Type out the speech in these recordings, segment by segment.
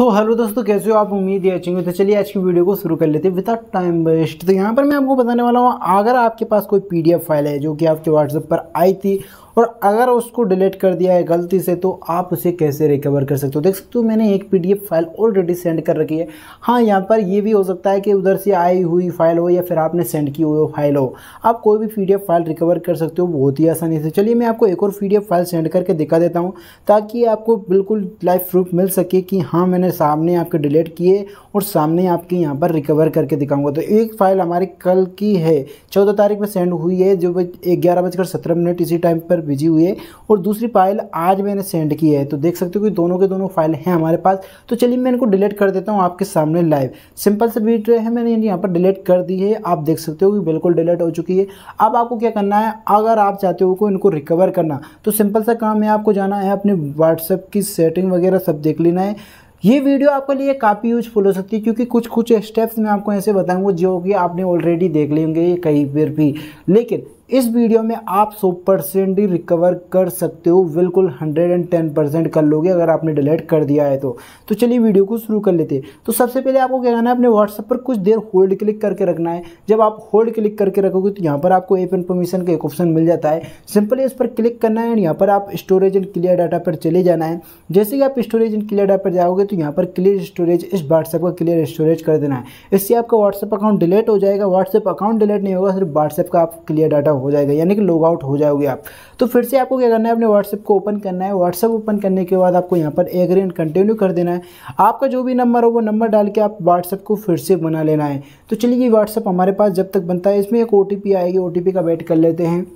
तो हेलो दोस्तों, कैसे हो आप? उम्मीद है अच्छे होंगे। तो चलिए आज की वीडियो को शुरू कर लेते हैं विदाउट टाइम वेस्ट। तो यहाँ पर मैं आपको बताने वाला हूँ, अगर आपके पास कोई पीडीएफ फाइल है जो कि आपके व्हाट्सएप पर आई थी और अगर उसको डिलीट कर दिया है गलती से, तो आप उसे कैसे रिकवर कर सकते हो। देख सकते हो मैंने एक पीडीएफ फाइल ऑलरेडी सेंड कर रखी है। हाँ, यहाँ पर ये भी हो सकता है कि उधर से आई हुई फाइल हो या फिर आपने सेंड की हुई फाइल हो। आप कोई भी पीडीएफ फाइल रिकवर कर सकते हो बहुत ही आसानी से। चलिए मैं आपको एक और पीडीएफ फाइल सेंड करके दिखा देता हूँ ताकि आपको बिल्कुल लाइव प्रूफ मिल सके कि हाँ मैंने सामने आपके डिलीट किए और सामने आपके यहाँ पर रिकवर करके दिखाऊँगा। तो एक फ़ाइल हमारी कल की है, 14 तारीख में सेंड हुई है, जो 11:17 इसी टाइम पर भेजी हुई है, और दूसरी फाइल आज मैंने सेंड की है। तो देख सकते हो कि दोनों के दोनों फाइल हैं हमारे पास। तो चलिए मैं इनको डिलीट कर देता हूं आपके सामने लाइव। सिंपल से वीडियो है, मैंने यहां पर डिलीट कर दी है। आप देख सकते हो कि बिल्कुल डिलीट हो चुकी है। अब आपको क्या करना है, अगर आप चाहते हो इनको रिकवर करना, तो सिंपल सा काम है, आपको जाना है अपने व्हाट्सएप की सेटिंग वगैरह सब देख लेना है। ये वीडियो आपके लिए काफ़ी यूजफुल हो सकती है क्योंकि कुछ कुछ स्टेप्स मैं आपको ऐसे बताऊंगा जो कि आपने ऑलरेडी देख लिए होंगे कई बार भी, लेकिन इस वीडियो में आप 100% ही रिकवर कर सकते हो। बिल्कुल 110% कर लोगे अगर आपने डिलीट कर दिया है तो। चलिए वीडियो को शुरू कर लेते हैं। तो सबसे पहले आपको क्या करना है, अपने व्हाट्सएप पर कुछ देर होल्ड क्लिक करके रखना है। जब आप होल्ड क्लिक करके रखोगे तो यहाँ पर आपको ऐप इन्फॉर्मेशन का एक ऑप्शन मिल जाता है। सिंपली इस पर क्लिक करना है और यहाँ पर आप स्टोरेज एंड क्लियर डाटा पर चले जाना है। जैसे ही आप स्टोरेज एंड क्लियर डाटा पर जाओगे तो यहाँ पर क्लियर स्टोरेज, इस व्हाट्सएप का क्लियर स्टोरेज कर देना है। इससे आपका व्हाट्सएप अकाउंट डिलीट हो जाएगा। व्हाट्सएप अकाउंट डिलीट नहीं होगा, सिर्फ व्हाट्सएप का आप क्लियर डाटा हो जाएगा, यानी कि लॉग आउट हो जाओगे आप। तो फिर से आपको क्या करना है, अपने व्हाट्सएप को ओपन करना है। व्हाट्सएप ओपन करने के बाद आपको यहाँ पर एग्री एंड कंटिन्यू कर देना है। आपका जो भी नंबर हो वो नंबर डाल के आप व्हाट्सएप को फिर से बना लेना है। तो चलिए ये व्हाट्सएप हमारे पास जब तक बनता है, इसमें एक OTP आएगी, OTP का वेट कर लेते हैं।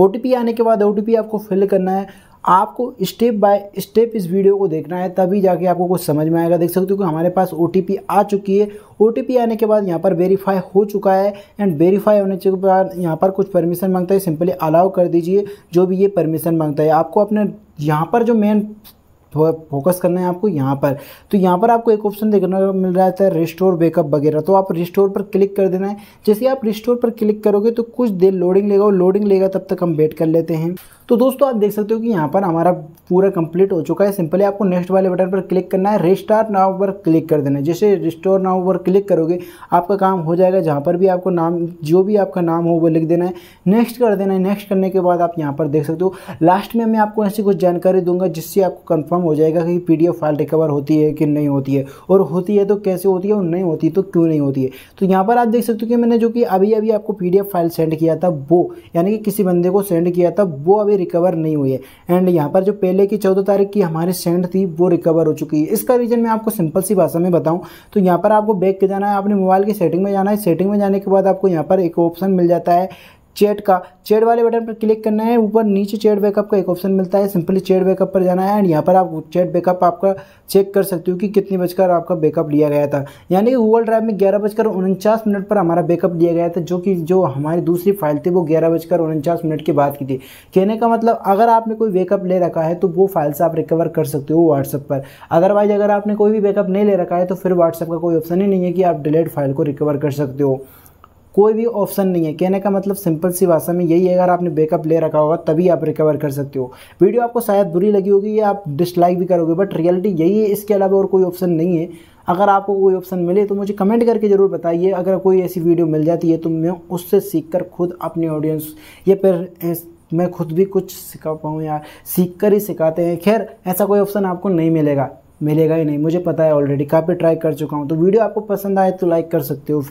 OTP आने के बाद OTP आपको फिल करना है। आपको स्टेप बाय स्टेप इस वीडियो को देखना है, तभी जाके आपको कुछ समझ में आएगा। देख सकते हो कि हमारे पास OTP आ चुकी है। OTP आने के बाद यहाँ पर वेरीफाई हो चुका है, एंड वेरीफाई होने के बाद यहाँ पर कुछ परमिशन मांगता है। सिंपली अलाउ कर दीजिए जो भी ये परमिशन मांगता है। आपको अपने यहाँ पर जो मेन फोकस करना है आपको यहाँ पर, तो यहाँ पर आपको एक ऑप्शन देखने को मिल रहा है रिस्टोर बैकअप वगैरह। तो आप रिस्टोर पर क्लिक कर देना है। जैसे आप रिस्टोर पर क्लिक करोगे तो कुछ देर लोडिंग लेगा, और लोडिंग लेगा तब तक हम वेट कर लेते हैं। तो दोस्तों आप देख सकते हो कि यहाँ पर हमारा पूरा कंप्लीट हो चुका है। सिंपली आपको नेक्स्ट वाले बटन पर क्लिक करना है, रिस्टार्ट नाउ पर क्लिक कर देना है। जैसे रिस्टोर नाउ पर क्लिक करोगे आपका काम हो जाएगा। जहाँ पर भी आपको नाम, जो भी आपका नाम हो वो लिख देना है, नेक्स्ट कर देना है। नेक्स्ट करने के बाद आप यहाँ पर देख सकते हो लास्ट में मैं आपको ऐसी कुछ जानकारी दूंगा जिससे आपको कन्फर्म हो जाएगा कि PDF फाइल रिकवर होती है कि नहीं होती है, और होती है तो कैसे होती है, और नहीं होती तो क्यों नहीं होती है। तो यहाँ पर आप देख सकते हो कि मैंने जो कि अभी अभी आपको PDF फाइल सेंड किया था वो, यानी कि किसी बंदे को सेंड किया था वो अभी रिकवर नहीं हुई है। एंड यहाँ पर जो पहले की 14 तारीख की हमारे सेंड थी वो रिकवर हो चुकी है। इसका रीज़न मैं आपको सिंपल सी भाषा में बताऊं तो यहाँ पर आपको बैक के जाना है, अपने मोबाइल की सेटिंग में जाना है। सेटिंग में जाने के बाद आपको यहाँ पर एक ऑप्शन मिल जाता है चैट का। चैट वाले बटन पर क्लिक करना है, ऊपर नीचे चैट बैकअप का एक ऑप्शन मिलता है। सिंपली चैट बैकअप पर जाना है, एंड यहाँ पर आप चैट बैकअप आपका चेक कर सकते हो कि कितने बजकर आपका बैकअप लिया गया था। यानी कि गूगल ड्राइव में 11:49 पर हमारा बैकअप लिया गया था, जो कि जो हमारी दूसरी फाइल थी वो 11:49 के बाद की थी। कहने का मतलब, अगर आपने कोई बैकअप ले रखा है तो वो फाइल से आप रिकवर कर सकते हो व्हाट्सएप पर। अदरवाइज अगर आपने कोई भी बैकअप नहीं ले रखा है तो फिर व्हाट्सएप का कोई ऑप्शन ही नहीं है कि आप डिलीट फाइल को रिकवर कर सकते हो। कोई भी ऑप्शन नहीं है। कहने का मतलब सिंपल सी भाषा में यही है, अगर आपने बैकअप ले रखा होगा तभी आप रिकवर कर सकते हो। वीडियो आपको शायद बुरी लगी होगी या आप डिसलाइक भी करोगे, बट रियलिटी यही है, इसके अलावा और कोई ऑप्शन नहीं है। अगर आपको कोई ऑप्शन मिले तो मुझे कमेंट करके ज़रूर बताइए। अगर कोई ऐसी वीडियो मिल जाती है तो मैं उससे सीखकर खुद अपने ऑडियंस या फिर मैं खुद भी कुछ सिखा पाऊँ, या सीखकर ही सिखाते हैं। खैर ऐसा कोई ऑप्शन आपको नहीं मिलेगा, मिलेगा ही नहीं, मुझे पता है, ऑलरेडी काफ़ी ट्राई कर चुका हूँ। तो वीडियो आपको पसंद आए तो लाइक कर सकते हो।